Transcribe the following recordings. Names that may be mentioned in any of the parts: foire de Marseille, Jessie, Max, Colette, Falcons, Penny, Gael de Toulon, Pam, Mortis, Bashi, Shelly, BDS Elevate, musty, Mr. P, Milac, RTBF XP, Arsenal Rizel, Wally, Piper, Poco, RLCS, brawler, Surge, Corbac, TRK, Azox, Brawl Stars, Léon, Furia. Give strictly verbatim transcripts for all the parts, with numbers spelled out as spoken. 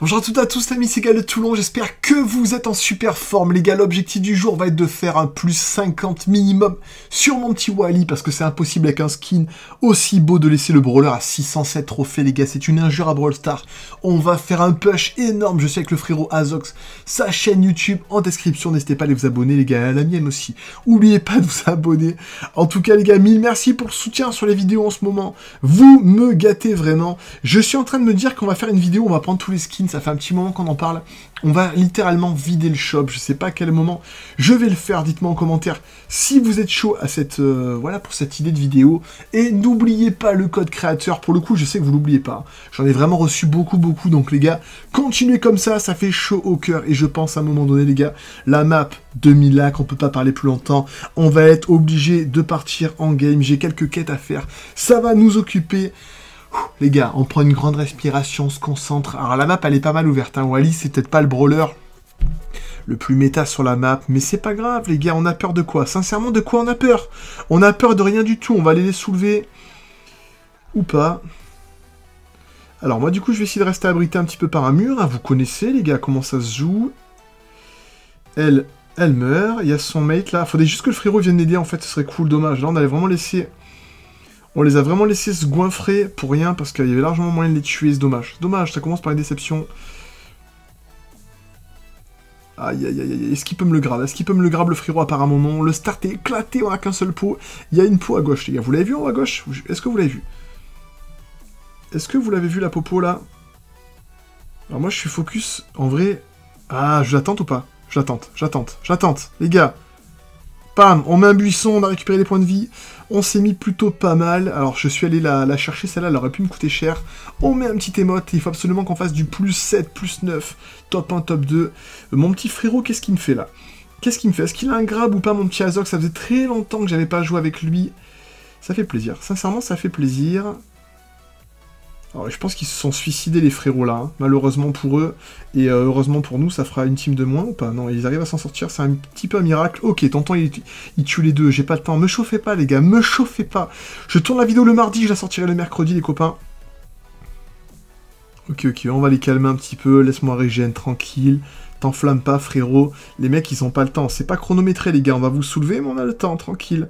Bonjour à toutes et à tous, amis, c'est Gael de Toulon, j'espère que vous êtes en super forme. Les gars, l'objectif du jour va être de faire un plus cinquante minimum sur mon petit Wally, parce que c'est impossible avec un skin aussi beau de laisser le brawler à six cent sept trophées, les gars, c'est une injure à Brawl Stars. On va faire un push énorme, je suis avec le frérot Azox, sa chaîne YouTube en description, n'hésitez pas à aller vous abonner, les gars, à la mienne aussi. Oubliez pas de vous abonner. En tout cas, les gars, mille merci pour le soutien sur les vidéos en ce moment, vous me gâtez vraiment. Je suis en train de me dire qu'on va faire une vidéo, on va prendre tous les skins. Ça fait un petit moment qu'on en parle. On va littéralement vider le shop. Je sais pas à quel moment je vais le faire. Dites-moi en commentaire si vous êtes chaud à cette, euh, voilà, pour cette idée de vidéo. Et n'oubliez pas le code créateur. Pour le coup, je sais que vous l'oubliez pas. J'en ai vraiment reçu beaucoup, beaucoup. Donc les gars, continuez comme ça. Ça fait chaud au cœur. Et je pense à un moment donné, les gars, la map de Milac, on peut pas parler plus longtemps. On va être obligé de partir en game. J'ai quelques quêtes à faire. Ça va nous occuper. Les gars, on prend une grande respiration, on se concentre. Alors la map, elle est pas mal ouverte, hein. Wally, c'est peut-être pas le brawler le plus méta sur la map, mais c'est pas grave, les gars, on a peur de quoi? Sincèrement, de quoi on a peur? On a peur de rien du tout, on va aller les soulever. Ou pas. Alors moi, du coup, je vais essayer de rester abrité un petit peu par un mur, hein. Vous connaissez, les gars, comment ça se joue. Elle, elle meurt, il y a son mate, là. Faudrait juste que le frérot vienne l'aider, en fait, ce serait cool, dommage. Là, on allait vraiment laisser... On les a vraiment laissés se goinfrer pour rien, parce qu'il y avait largement moyen de les tuer, c'est dommage. Dommage, ça commence par une déception. Aïe, aïe, aïe, aïe, est-ce qu'il peut me le grab? Est-ce qu'il peut me le grab, le frérot, à part un moment? Le start est éclaté, on a qu'un seul pot. Il y a une peau à gauche, les gars, vous l'avez vu en haut à gauche? Est-ce que vous l'avez vu? Est-ce que vous l'avez vu, la popo, là? Alors moi, je suis focus, en vrai... Ah, je l'attends ou pas? Je l'attends, j'attends, j'attends, les gars. Pam, on met un buisson, on a récupéré des points de vie. On s'est mis plutôt pas mal. Alors, je suis allé la, la chercher, celle-là, elle aurait pu me coûter cher. On met un petit émote, et il faut absolument qu'on fasse du plus sept, plus neuf, top un, top deux. Mon petit frérot, qu'est-ce qu'il me fait, là? Qu'est-ce qu'il me fait? Est-ce qu'il a un grab ou pas, mon petit Azox? Ça faisait très longtemps que j'avais pas joué avec lui. Ça fait plaisir. Sincèrement, ça fait plaisir. Alors, je pense qu'ils se sont suicidés, les frérots, là, hein. Malheureusement pour eux. Et euh, heureusement pour nous, ça fera une team de moins ou pas? Non, ils arrivent à s'en sortir, c'est un petit peu un miracle. Ok, tonton, il, il tue les deux, j'ai pas le temps. Me chauffez pas, les gars, me chauffez pas. Je tourne la vidéo le mardi, je la sortirai le mercredi, les copains. Ok, ok, on va les calmer un petit peu. Laisse-moi régène, tranquille. T'enflamme pas, frérot. Les mecs, ils ont pas le temps. C'est pas chronométré, les gars, on va vous soulever, mais on a le temps, tranquille.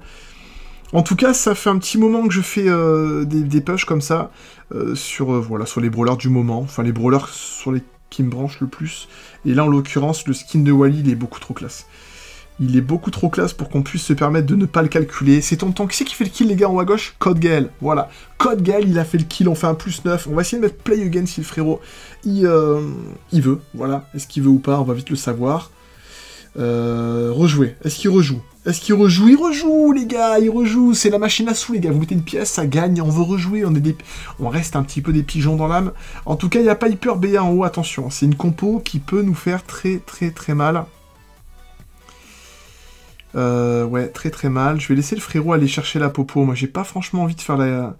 En tout cas, ça fait un petit moment que je fais euh, des, des pushs comme ça, euh, sur, euh, voilà, sur les brawlers du moment, enfin les brawlers sur les qui me branchent le plus. Et là, en l'occurrence, le skin de Wally, il est beaucoup trop classe. Il est beaucoup trop classe pour qu'on puisse se permettre de ne pas le calculer. C'est tonton. Qui c'est qui fait le kill, les gars, en haut à gauche? Code Gael, voilà. Code Gael, il a fait le kill, on fait un plus neuf. On va essayer de mettre play again si le frérot, il, euh, il veut, voilà. Est-ce qu'il veut ou pas? On va vite le savoir. Euh, rejouer. Est-ce qu'il rejoue? Est-ce qu'il rejoue? Il rejoue, les gars, il rejoue. C'est la machine à sous, les gars. Vous mettez une pièce, ça gagne. On veut rejouer. On, est des... on reste un petit peu des pigeons dans l'âme. En tout cas, il n'y a pas Piper B A en haut. Attention, c'est une compo qui peut nous faire très, très, très mal. Euh, ouais, très, très mal. Je vais laisser le frérot aller chercher la popo. Moi, j'ai pas franchement envie de faire la...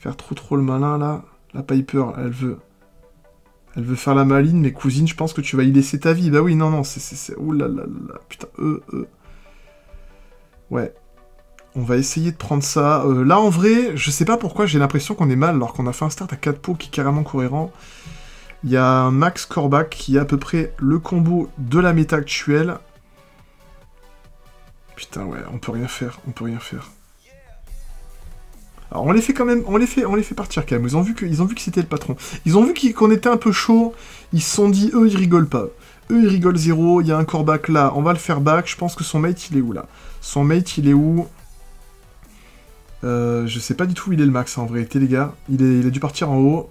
faire trop, trop le malin, là. La Piper, elle veut... Elle veut faire la maline, mais cousine, je pense que tu vas y laisser ta vie. Bah oui, non, non, c'est... Ouh là là là, putain, euh, euh. Ouais. On va essayer de prendre ça. Euh, là, en vrai, je sais pas pourquoi j'ai l'impression qu'on est mal, alors qu'on a fait un start à quatre pots qui est carrément cohérent. Il y a un Max Corbac qui est à peu près le combo de la méta actuelle. Putain, ouais, on peut rien faire, on peut rien faire. Alors on les fait quand même, on les fait, on les fait partir quand même, ils ont vu que, ils ont vu que c'était le patron. Ils ont vu qu'on était un peu chaud, ils se sont dit, eux ils rigolent pas. Eux ils rigolent zéro, il y a un Corbac là, on va le faire back, je pense que son mate il est où là? Son mate il est où? euh, Je sais pas du tout où il est le Max en vérité, les gars, il, est, il a dû partir en haut.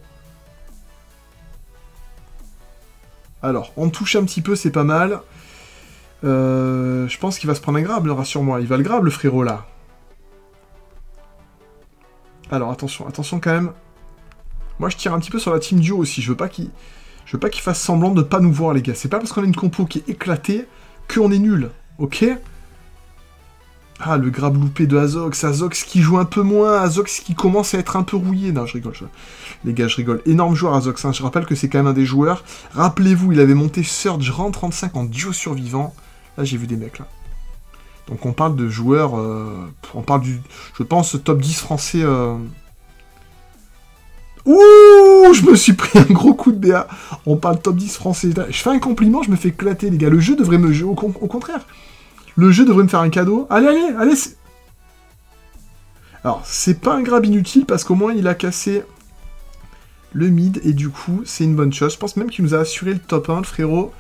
Alors, on touche un petit peu, c'est pas mal. Euh, je pense qu'il va se prendre un grab, rassure-moi, il va le grab le frérot là. Alors attention, attention quand même. Moi je tire un petit peu sur la team duo aussi. Je veux pas qu'il qu'il fasse semblant de pas nous voir, les gars. C'est pas parce qu'on a une compo qui est éclatée qu'on est nul, ok? Ah, le grab loupé de Azox. Azox qui joue un peu moins. Azox qui commence à être un peu rouillé. Non, je rigole. Je... Les gars, je rigole. Énorme joueur, Azox, hein. Je rappelle que c'est quand même un des joueurs. Rappelez-vous, il avait monté Surge rang trente-cinq en duo survivant. Là, j'ai vu des mecs, là. Donc on parle de joueurs, euh, on parle du, je pense, top dix français euh, Ouh, je me suis pris un gros coup de B A. On parle top dix français. Je fais un compliment, je me fais éclater, les gars. Le jeu devrait me... Au, con... Au contraire. Le jeu devrait me faire un cadeau. Allez, allez, allez. Alors, c'est pas un grab inutile parce qu'au moins, il a cassé le mid. Et du coup, c'est une bonne chose. Je pense même qu'il nous a assuré le top un, le frérot.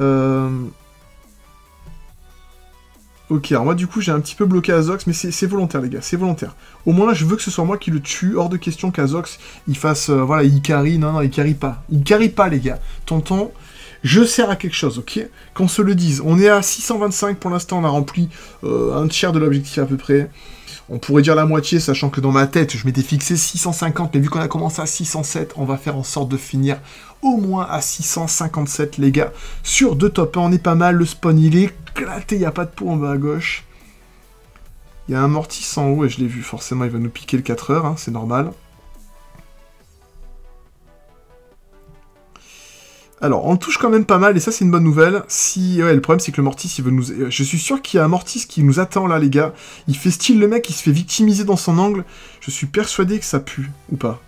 Euh... Ok, alors moi du coup j'ai un petit peu bloqué Azox, mais c'est volontaire les gars, c'est volontaire. Au moins là je veux que ce soit moi qui le tue, hors de question qu'Azox il fasse, euh, voilà, il carry, non, non, il carry pas. Il carry pas les gars, t'entends? Je sers à quelque chose, ok? Qu'on se le dise, on est à six cent vingt-cinq pour l'instant, on a rempli euh, un tiers de l'objectif à peu près. On pourrait dire la moitié, sachant que dans ma tête je m'étais fixé six cent cinquante, mais vu qu'on a commencé à six cent sept, on va faire en sorte de finir au moins à six cent cinquante-sept les gars. Sur deux top un, on est pas mal, le spawn il est... Il n'y a pas de pot en bas à gauche. Il y a un Mortis en haut et je l'ai vu. Forcément, il va nous piquer le quatre heures. Hein, c'est normal. Alors, on le touche quand même pas mal. Et ça, c'est une bonne nouvelle. Si, ouais, le problème, c'est que le Mortis, il veut nous... Je suis sûr qu'il y a un Mortis qui nous attend là, les gars. Il fait style le mec. Il se fait victimiser dans son angle. Je suis persuadé que ça pue. Ou pas.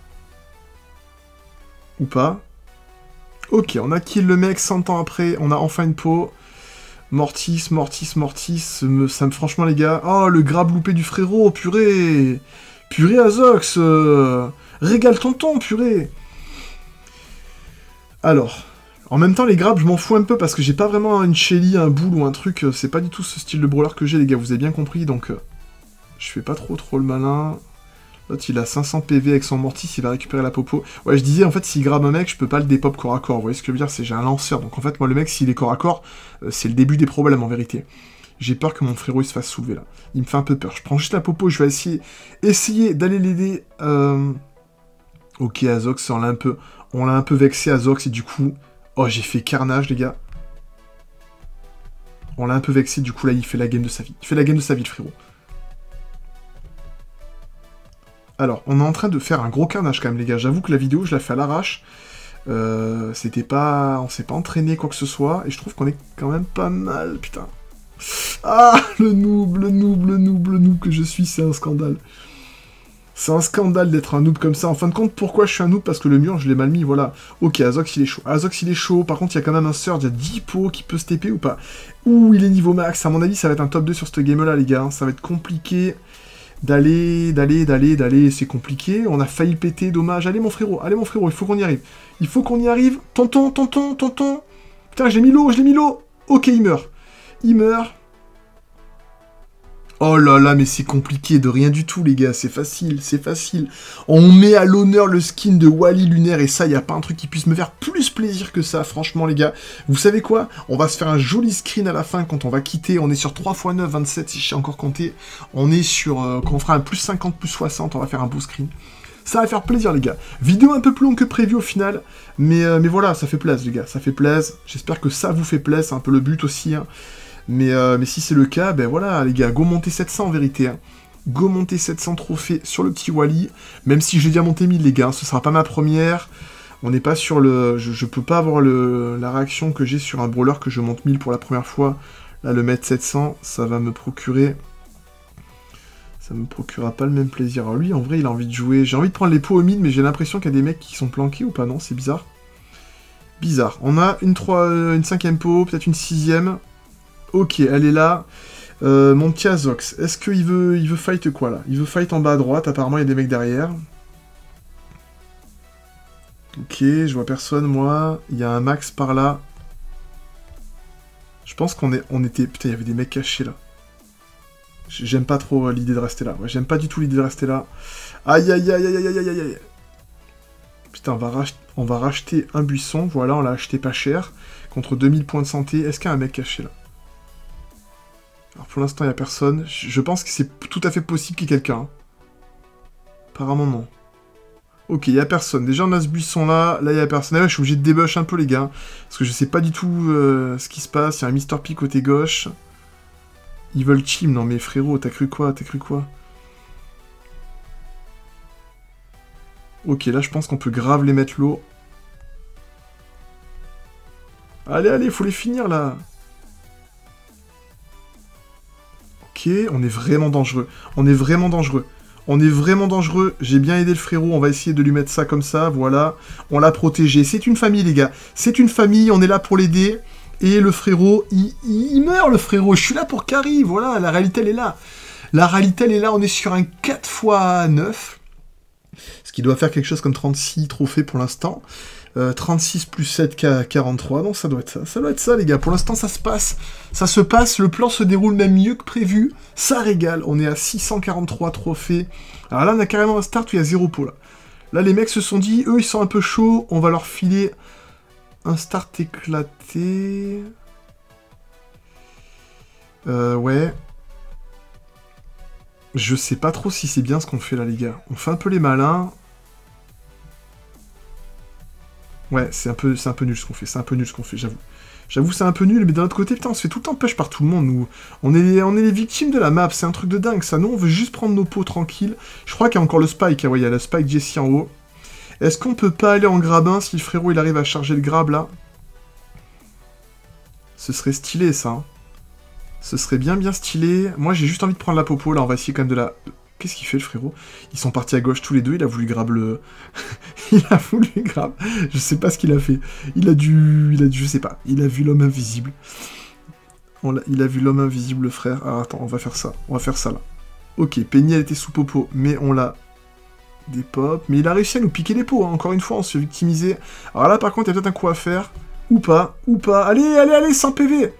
Ou pas. Ok, on a kill le mec. cent ans après, on a enfin une peau. Mortis, Mortis, Mortis, me, ça me, franchement les gars, oh le grab loupé du frérot, purée, purée Azox, euh, régale tonton, purée. Alors, en même temps les grabs je m'en fous un peu parce que j'ai pas vraiment une Shelly, un boule ou un truc, c'est pas du tout ce style de brawler que j'ai les gars, vous avez bien compris, donc euh, je fais pas trop trop le malin. L'autre il a cinq cents P V avec son Mortis, il va récupérer la popo. Ouais, je disais en fait s'il grabe un mec, je peux pas le dépop corps à corps. Vous voyez ce que je veux dire, c'est j'ai un lanceur. Donc en fait moi le mec s'il est corps à corps, euh, c'est le début des problèmes en vérité. J'ai peur que mon frérot il se fasse soulever là. Il me fait un peu peur. Je prends juste la popo, je vais essayer essayer d'aller l'aider. Euh... Ok Azox, on l'a un peu. On l'a un peu vexé Azox et du coup. Oh j'ai fait carnage les gars. On l'a un peu vexé, du coup là il fait la game de sa vie. Il fait la game de sa vie le frérot. Alors, on est en train de faire un gros carnage quand même, les gars. J'avoue que la vidéo, je la fais à l'arrache. Euh, C'était pas... On s'est pas entraîné, quoi que ce soit. Et je trouve qu'on est quand même pas mal, putain. Ah, le noob, le noob, le noob, le noob que je suis, c'est un scandale. C'est un scandale d'être un noob comme ça. En fin de compte, pourquoi je suis un noob? Parce que le mur, je l'ai mal mis, voilà. Ok, Azox, il est chaud. Azox, il est chaud. Par contre, il y a quand même un Surge, il y a dix pots qui peut se T P ou pas. Ouh, il est niveau max. À mon avis, ça va être un top deux sur cette game-là, les gars. Ça va être compliqué... D'aller, d'aller, d'aller, d'aller, c'est compliqué. On a failli péter, dommage. Allez mon frérot, allez mon frérot, il faut qu'on y arrive. Il faut qu'on y arrive. Tonton, tonton, tonton. Putain, je l'ai mis l'eau, je l'ai mis l'eau. Ok, il meurt. Il meurt. Oh là là, mais c'est compliqué de rien du tout, les gars. C'est facile, c'est facile. On met à l'honneur le skin de Wally lunaire. Et ça, il n'y a pas un truc qui puisse me faire plus plaisir que ça, franchement, les gars. Vous savez quoi? On va se faire un joli screen à la fin quand on va quitter. On est sur trois fois neuf, vingt-sept, si j'ai encore compté. On est sur... Euh, quand on fera un plus cinquante, plus soixante, on va faire un beau screen. Ça va faire plaisir, les gars. Vidéo un peu plus longue que prévu au final. Mais, euh, mais voilà, ça fait plaisir, les gars. Ça fait plaisir. J'espère que ça vous fait plaisir. C'est un peu le but aussi, hein. Mais, euh, mais si c'est le cas, ben voilà, les gars, go monter sept cents en vérité. Hein. Go monter sept cents trophées sur le petit Wally. Même si je l'ai déjà monté mille, les gars, hein, ce sera pas ma première. On n'est pas sur le... Je, je peux pas avoir le, la réaction que j'ai sur un brawler que je monte mille pour la première fois. Là, le mettre sept cents, ça va me procurer... Ça me procurera pas le même plaisir. Alors lui, en vrai, il a envie de jouer. J'ai envie de prendre les pots au mid, mais j'ai l'impression qu'il y a des mecs qui sont planqués ou pas, non? C'est bizarre. Bizarre. On a une, une cinquième pot, peut-être une sixième... Ok, elle est là. Euh, mon petit Azox, est-ce qu'il veut, il veut fight quoi, là? Il veut fight en bas à droite. Apparemment, il y a des mecs derrière. Ok, je vois personne, moi. Il y a un Max par là. Je pense qu'on est, on était... Putain, il y avait des mecs cachés, là. J'aime pas trop l'idée de rester là. Ouais, j'aime pas du tout l'idée de rester là. Aïe, aïe, aïe, aïe, aïe, aïe, aïe. Putain, on va, rach... on va racheter un buisson. Voilà, on l'a acheté pas cher. Contre deux mille points de santé. Est-ce qu'il y a un mec caché, là? Alors pour l'instant, il n'y a personne. Je pense que c'est tout à fait possible qu'il y ait quelqu'un. Apparemment, non. Ok, il n'y a personne. Déjà, on a ce buisson-là. Là, il n'y a personne. Ah ouais, je suis obligé de débush un peu, les gars. Parce que je ne sais pas du tout euh, ce qui se passe. Il y a un mister P côté gauche. Ils veulent team. Non, mais frérot, t'as cru quoi? T'as cru quoi? Ok, là, je pense qu'on peut grave les mettre lourd. Allez, allez, il faut les finir, là. Ok, on est vraiment dangereux. On est vraiment dangereux. On est vraiment dangereux. J'ai bien aidé le frérot. On va essayer de lui mettre ça comme ça. Voilà. On l'a protégé. C'est une famille, les gars. C'est une famille. On est là pour l'aider. Et le frérot, il, il meurt, le frérot. Je suis là pour Carrie. Voilà, la réalité, elle est là. La réalité, elle est là. On est sur un quatre fois neuf. Ce qui doit faire quelque chose comme trente-six trophées pour l'instant. Euh, trente-six plus sept, quarante-trois. Non, ça doit être ça. Ça doit être ça, les gars. Pour l'instant, ça se passe. Ça se passe. Le plan se déroule même mieux que prévu. Ça régale. On est à six cent quarante-trois trophées. Alors là, on a carrément un start où il y a zéro pot, là. Là, les mecs se sont dit, eux, ils sont un peu chauds. On va leur filer un start éclaté. Euh, ouais. Je sais pas trop si c'est bien ce qu'on fait là, les gars. On fait un peu les malins. Ouais, c'est un peu, c'est un peu nul ce qu'on fait. C'est un peu nul ce qu'on fait, j'avoue. J'avoue, c'est un peu nul, mais d'un autre côté, putain, on se fait tout le temps pêche par tout le monde, nous. On est, on est les victimes de la map, c'est un truc de dingue, ça. Nous, on veut juste prendre nos pots tranquilles. Je crois qu'il y a encore le spike. Ah ouais, il y a le spike Jessie en haut. Est-ce qu'on peut pas aller en grabin si le frérot, il arrive à charger le grab, là? Ce serait stylé, ça. Hein. Ce serait bien, bien stylé. Moi, j'ai juste envie de prendre la popo. Là, on va essayer quand même de la... Qu'est-ce qu'il fait, le frérot? Ils sont partis à gauche tous les deux. Il a voulu grab le... il a voulu grab. Je sais pas ce qu'il a fait. Il a dû... Il a dû... Je sais pas. Il a vu l'homme invisible. On a... Il a vu l'homme invisible, le frère. Ah, attends, on va faire ça. On va faire ça, là. Ok, Penny, elle était sous popo. Mais on l'a... Des pop. Mais il a réussi à nous piquer les pots. Hein. Encore une fois, on se fait victimiser. Alors là, par contre, il y a peut-être un coup à faire. Ou pas. Ou pas. Allez, allez, allez, cent P V.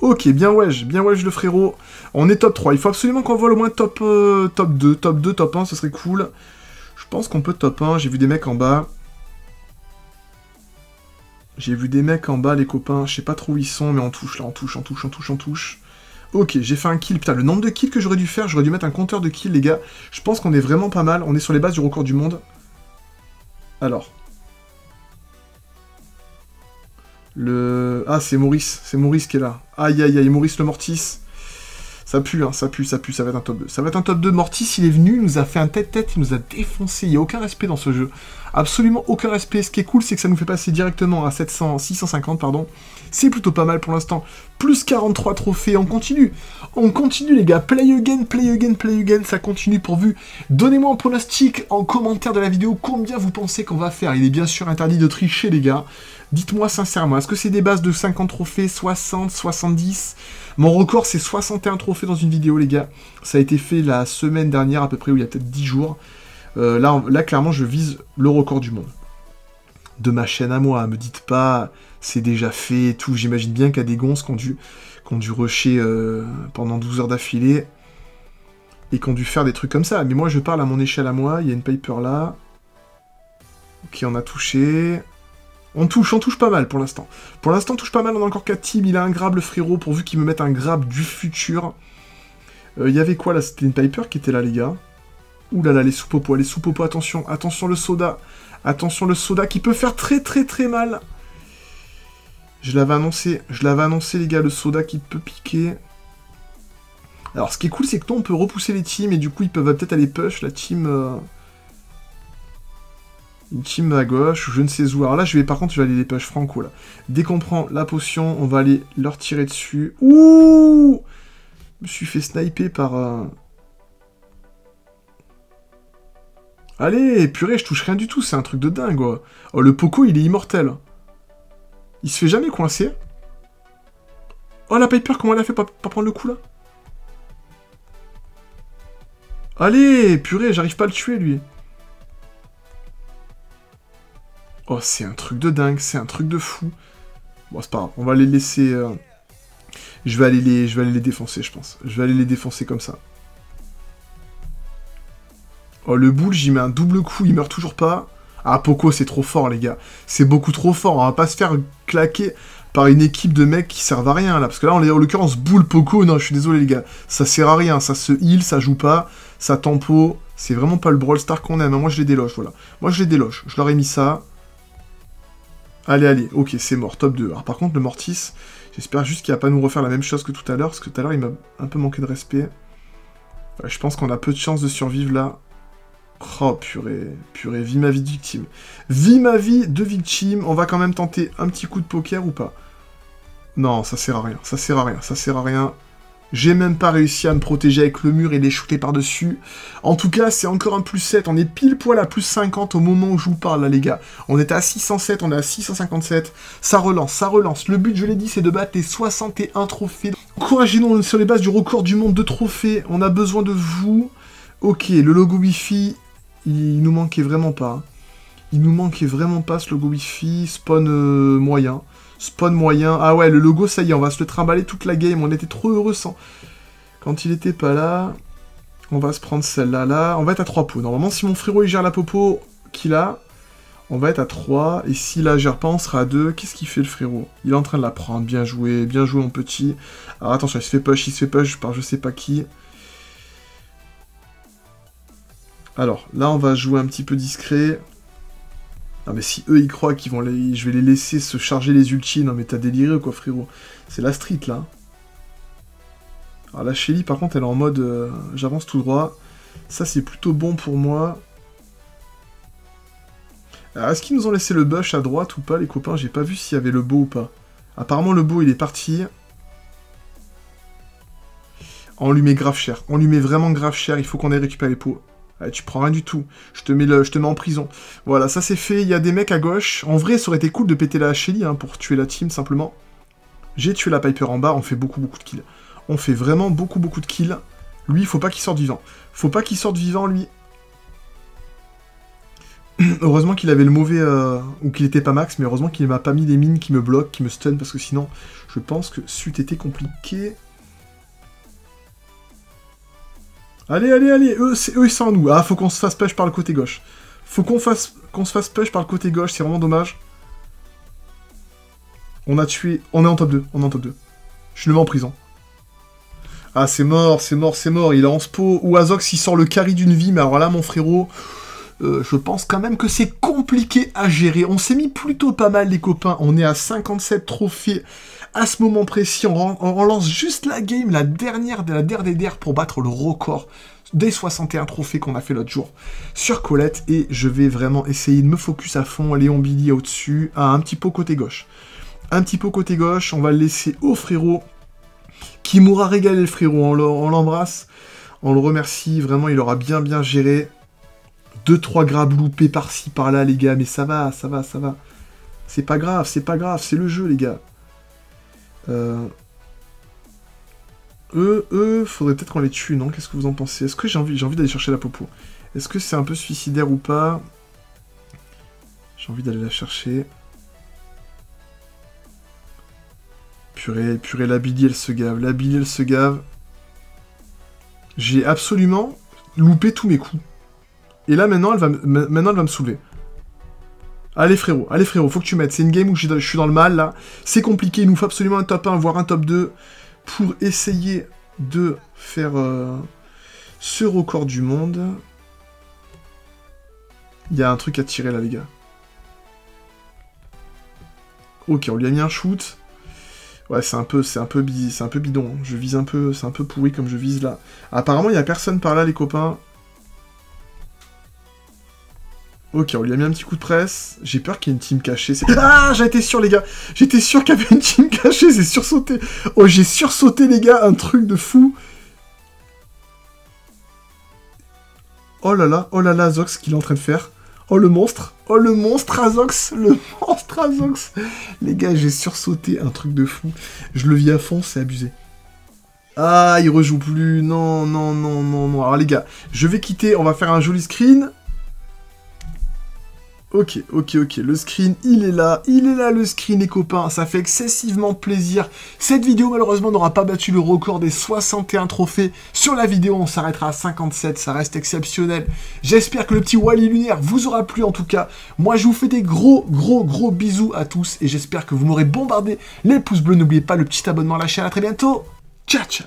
Ok, bien wedge, bien wedge le frérot. On est top trois, il faut absolument qu'on vole au moins top, euh, top deux, top deux, top un, ce serait cool. Je pense qu'on peut top un, j'ai vu des mecs en bas. J'ai vu des mecs en bas, les copains, je sais pas trop où ils sont, mais on touche là, on touche, on touche, on touche, on touche. Ok, j'ai fait un kill, putain, le nombre de kills que j'aurais dû faire, j'aurais dû mettre un compteur de kills, les gars. Je pense qu'on est vraiment pas mal, on est sur les bases du record du monde. Alors... Le... Ah, c'est Maurice, c'est Maurice qui est là. Aïe, aïe, aïe, Maurice le Mortis. Ça pue, hein, ça pue, ça pue, ça va être un top deux. Ça va être un top deux, Mortis, il est venu, il nous a fait un tête-tête, il nous a défoncé. Il n'y a aucun respect dans ce jeu. Absolument aucun respect. Ce qui est cool, c'est que ça nous fait passer directement à sept cents, six cent cinquante, pardon. C'est plutôt pas mal pour l'instant. Plus quarante-trois trophées, on continue. On continue, les gars. Play again, play again, play again, ça continue pourvu. Donnez-moi un pronostic en commentaire de la vidéo combien vous pensez qu'on va faire. Il est bien sûr interdit de tricher, les gars. Dites-moi sincèrement, est-ce que c'est des bases de cinquante trophées, soixante, soixante-dix? Mon record, c'est soixante et un trophées dans une vidéo, les gars. Ça a été fait la semaine dernière, à peu près, ou il y a peut-être dix jours. Euh, là, là, clairement, je vise le record du monde. De ma chaîne à moi, me dites pas, c'est déjà fait et tout. J'imagine bien qu'il y a des gonzes qui ont dû, qui ont dû rusher euh, pendant douze heures d'affilée et qui ont dû faire des trucs comme ça. Mais moi, je parle à mon échelle à moi. Il y a une Piper là qui en a touché... On touche, on touche pas mal pour l'instant. Pour l'instant, on touche pas mal, on a encore quatre teams. Il a un grab, le frérot, pourvu qu'il me mette un grab du futur. Il euh, y avait quoi, là? C'était une Piper qui était là, les gars. Ouh là là, les sous-popos, les sous-popos, attention, attention le soda. Attention le soda qui peut faire très très très mal. Je l'avais annoncé, je l'avais annoncé, les gars, le soda qui peut piquer. Alors, ce qui est cool, c'est que nous, on peut repousser les teams, et du coup, ils peuvent peut-être aller push, la team... Euh... Une team à gauche, je ne sais où. Alors là, je vais, par contre, je vais aller les push franco, là. Dès qu'on prend la potion, on va aller leur tirer dessus. Ouh! Je me suis fait sniper par... Euh... Allez, purée, je touche rien du tout, c'est un truc de dingue, quoi. Oh, le Poco, il est immortel. Il se fait jamais coincer. Oh, la Piper, comment elle a fait pour pas prendre le coup, là? Allez, purée, j'arrive pas à le tuer, lui. Oh, c'est un truc de dingue, c'est un truc de fou. Bon, c'est pas grave, on va les laisser... Euh... Je, vais aller les... je vais aller les défoncer, je pense. Je vais aller les défoncer comme ça. Oh, le boule, j'y mets un double coup, il meurt toujours pas. Ah, Poco, c'est trop fort, les gars. C'est beaucoup trop fort, on va pas se faire claquer par une équipe de mecs qui servent à rien, là. Parce que là, on est en l'occurrence, boule, Poco, non, je suis désolé, les gars. Ça sert à rien, ça se heal, ça joue pas, ça tempo. C'est vraiment pas le Brawl Star qu'on aime, moi, je les déloge, voilà. Moi, je les déloge, je leur ai mis ça... Allez, allez, ok, c'est mort, top deux. Alors par contre, le Mortis, j'espère juste qu'il va pas nous refaire la même chose que tout à l'heure, parce que tout à l'heure, il m'a un peu manqué de respect. Enfin, je pense qu'on a peu de chances de survivre, là. Oh, purée, purée, vie ma vie de victime. Vie ma vie de victime, on va quand même tenter un petit coup de poker ou pas? Non, ça sert à rien, ça sert à rien, ça sert à rien. J'ai même pas réussi à me protéger avec le mur et les shooter par-dessus. En tout cas, c'est encore un plus sept. On est pile poil à plus cinquante au moment où je vous parle, là, les gars. On est à six cent sept, on est à six cent cinquante-sept. Ça relance, ça relance. Le but, je l'ai dit, c'est de battre les soixante et un trophées. Encouragez-nous sur les bases du record du monde de trophées. On a besoin de vous. Ok, le logo Wi-Fi, il nous manquait vraiment pas. Il nous manquait vraiment pas, ce logo Wi-Fi. Spawn euh, moyen. Spawn moyen. Ah ouais, le logo, ça y est, on va se le trimballer toute la game. On était trop heureux sans. Quand il était pas là, on va se prendre celle-là. Là, on va être à trois pots. Normalement, si mon frérot, il gère la popo qu'il a, on va être à trois. Et s'il la gère pas, on sera à deux. Qu'est-ce qu'il fait, le frérot? Il est en train de la prendre. Bien joué. Bien joué, mon petit. Alors, attention, il se fait push. Il se fait push par je sais pas qui. Alors, là, on va jouer un petit peu discret. Non mais si eux ils croient qu'ils vont les... je vais les laisser se charger les ultis, non mais t'as déliré quoi frérot, c'est la street là. Alors la Shelly par contre elle est en mode euh, j'avance tout droit, ça c'est plutôt bon pour moi. Alors est-ce qu'ils nous ont laissé le bush à droite ou pas les copains, j'ai pas vu s'il y avait le beau ou pas. Apparemment le beau il est parti. On lui met grave cher, on lui met vraiment grave cher, il faut qu'on aille récupérer les pots. Ah, tu prends rien du tout, je te mets, le, je te mets en prison. Voilà, ça c'est fait, il y a des mecs à gauche. En vrai, ça aurait été cool de péter la Shelly hein, pour tuer la team, simplement. J'ai tué la Piper en bas, on fait beaucoup, beaucoup de kills. On fait vraiment beaucoup, beaucoup de kills. Lui, il faut pas qu'il sorte vivant. Faut pas qu'il sorte vivant, lui. Heureusement qu'il avait le mauvais... Euh... ou qu'il était pas max, mais heureusement qu'il m'a pas mis des mines qui me bloquent, qui me stun, parce que sinon, je pense que c'eût été compliqué... Allez, allez, allez, eux, eux ils sont à nous. Ah, faut qu'on se fasse push par le côté gauche. Faut qu'on fasse, qu'on se fasse push par le côté gauche, c'est vraiment dommage. On a tué... On est en top deux, on est en top deux. Je le mets en prison. Ah, c'est mort, c'est mort, c'est mort. Il a en spo. Ou Azox, il sort le carry d'une vie. Mais alors là, mon frérot, euh, je pense quand même que c'est compliqué à gérer. On s'est mis plutôt pas mal, les copains. On est à cinquante-sept trophées. À ce moment précis, on relance juste la game, la dernière de la der des der pour battre le record des soixante et un trophées qu'on a fait l'autre jour sur Colette. Et je vais vraiment essayer de me focus à fond. Léon Billy au-dessus, ah, un petit peu côté gauche. Un petit peu côté gauche, on va le laisser au frérot qui m'aura régalé le frérot. On l'embrasse, on le remercie, vraiment il aura bien bien géré. deux trois grabs loupés par-ci par-là les gars, mais ça va, ça va, ça va. C'est pas grave, c'est pas grave, c'est le jeu les gars. Euh... Eux, eux, faudrait peut-être qu'on les tue, non? Qu'est-ce que vous en pensez? Est-ce que j'ai envie, j'ai envie d'aller chercher la popo? Est-ce que c'est un peu suicidaire ou pas? J'ai envie d'aller la chercher. Purée, purée, la Billy, elle se gave. La Billy, elle se gave. J'ai absolument loupé tous mes coups. Et là, maintenant, elle va, maintenant, elle va me soulever. Allez frérot, allez frérot, faut que tu m'aides. C'est une game où je suis dans le mal, là. C'est compliqué, il nous faut absolument un top un, voire un top deux, pour essayer de faire euh, ce record du monde. Il y a un truc à tirer, là, les gars. Ok, on lui a mis un shoot. Ouais, c'est un peu, c'est un peu, c'est un peu bidon. Hein. Je vise un peu, c'est un peu pourri comme je vise, là. Apparemment, il n'y a personne par là, les copains. Ok, on lui a mis un petit coup de presse. J'ai peur qu'il y ait une team cachée. Ah, j'étais sûr, les gars. J'étais sûr qu'il y avait une team cachée. J'ai sursauté. Oh, j'ai sursauté, les gars. Un truc de fou. Oh là là. Oh là là, Azox, qu'il est en train de faire. Oh, le monstre. Oh, le monstre, Azox. Le monstre, Azox. Les gars, j'ai sursauté. Un truc de fou. Je le vis à fond. C'est abusé. Ah, il rejoue plus. Non, non, non, non, non. Alors, les gars, je vais quitter. On va faire un joli screen. Ok, ok, ok, le screen, il est là, il est là le screen, les copains, ça fait excessivement plaisir. Cette vidéo, malheureusement, n'aura pas battu le record des soixante et un trophées. Sur la vidéo, on s'arrêtera à cinquante-sept, ça reste exceptionnel. J'espère que le petit Wally Lunaire vous aura plu, en tout cas. Moi, je vous fais des gros, gros, gros bisous à tous, et j'espère que vous m'aurez bombardé les pouces bleus. N'oubliez pas le petit abonnement à la chaîne, à très bientôt. Ciao, ciao.